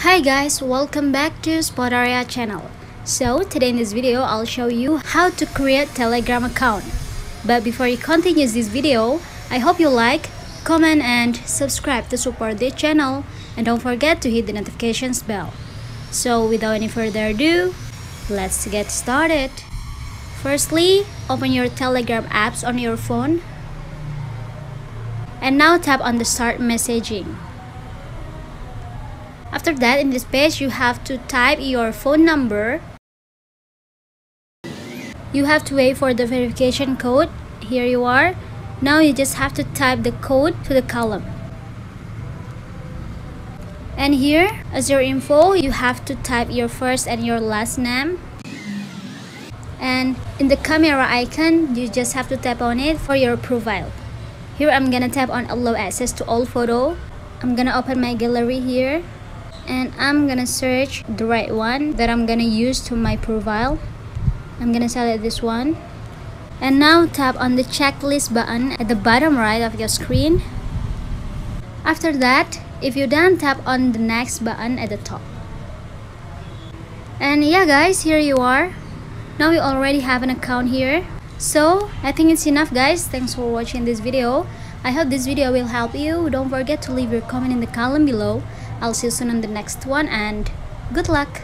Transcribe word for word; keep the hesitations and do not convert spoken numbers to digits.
Hi guys, welcome back to Spotaria channel. So today in this video I'll show you how to create Telegram account. But before you continue this video, I hope you like, comment and subscribe to support this channel, and don't forget to hit the notifications bell. So without any further ado, let's get started. Firstly, open your Telegram apps on your phone and now tap on the start messaging. After that, in this page, you have to type your phone number. You have to wait for the verification code. Here you are. Now you just have to type the code to the column. And here, as your info, you have to type your first and your last name. And in the camera icon, you just have to tap on it for your profile. Here, I'm gonna tap on allow access to all photo. I'm gonna open my gallery here. And I'm gonna search the right one that I'm gonna use to my profile. I'm gonna select this one. And now tap on the checklist button at the bottom right of your screen. After that, if you're done, tap on the next button at the top. And yeah guys, here you are. Now we already have an account here. So I think it's enough guys. Thanks for watching this video. I hope this video will help you. Don't forget to leave your comment in the column below. I'll see you soon on the next one, and good luck!